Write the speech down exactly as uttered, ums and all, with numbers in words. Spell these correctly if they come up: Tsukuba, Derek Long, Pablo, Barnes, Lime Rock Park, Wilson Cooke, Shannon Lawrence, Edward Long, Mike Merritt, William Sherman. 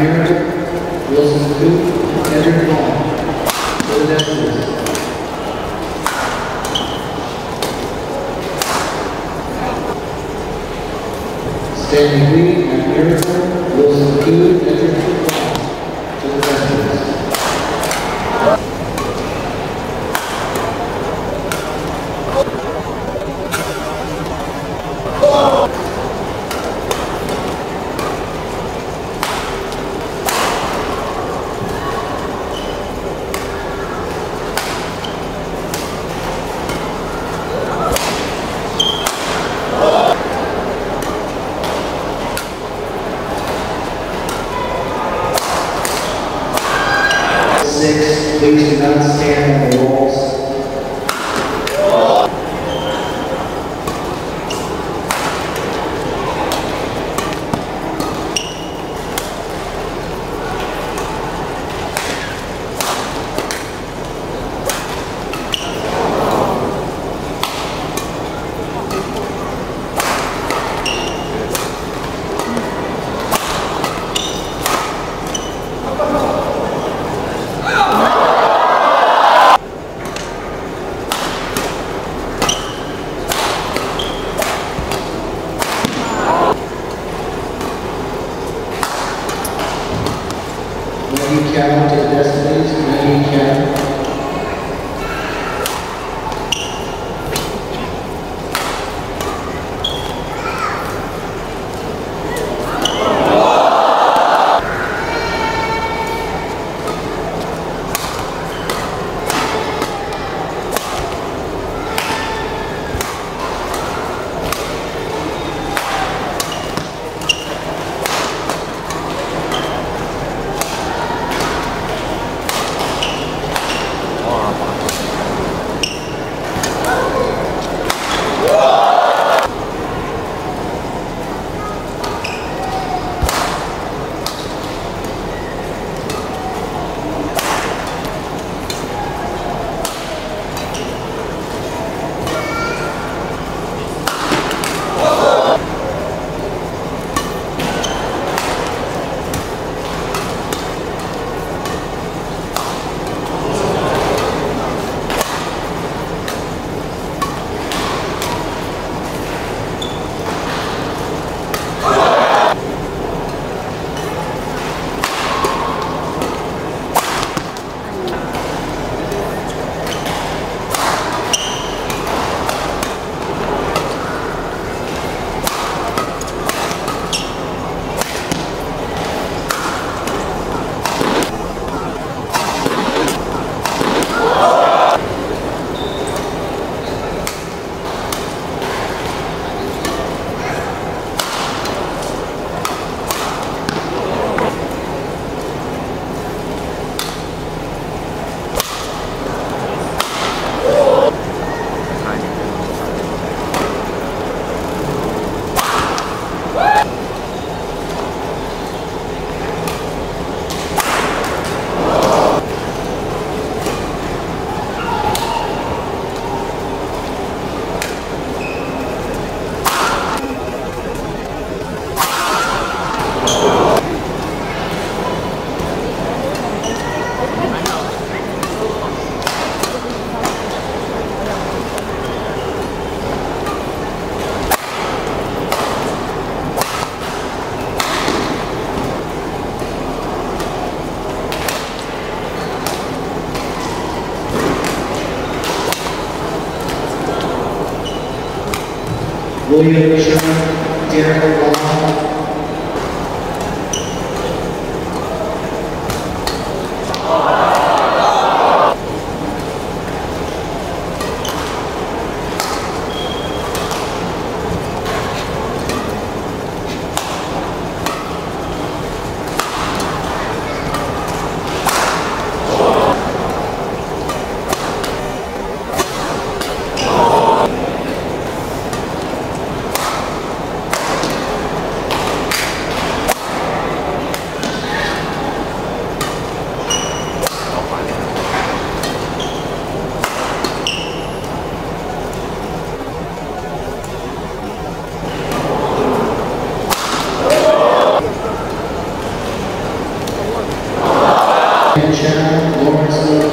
Merritt, Wilson Cooke, and Edward Long for the Deputies. Standing Green, Mike Merritt, Wilson Cooke, Edward Long for the Deputies. Six, please do not stand on the walls. Count to Destiny's main count. William Sherman, Derek Long, Shannon Lawrence.